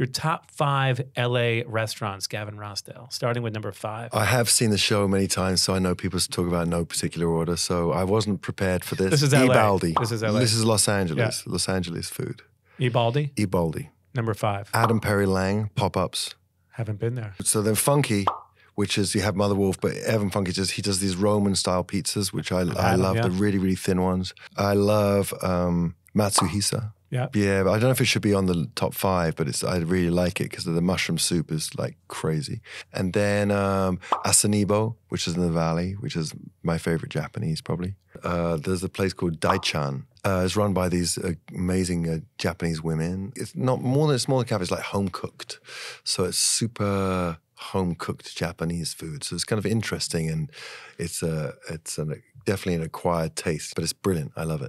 Your top 5 LA restaurants, Gavin Rossdale, starting with number 5. I have seen the show many times, so I know people talk about no particular order, so I wasn't prepared for this. This is LA. Ebaldi. This is LA. This is Los Angeles. Yeah. Los Angeles food. Ebaldi? Ebaldi. Number 5. Adam Perry Lang, Pop-Ups. Haven't been there. So then Funke, which is, you have Mother Wolf, but Evan Funke, he does these Roman-style pizzas, which I love, yeah. The really, really thin ones. I love Matsuhisa. Yeah. Yeah, but I don't know if it should be on the top 5, but I really like it because the mushroom soup is like crazy. And then Asanibo, which is in the valley, which is my favorite Japanese probably. There's a place called Daichan. It's run by these amazing Japanese women. It's not more than a smaller cafe, it's like home cooked. So it's super home cooked Japanese food. So it's kind of interesting, and it's definitely an acquired taste, but it's brilliant. I love it.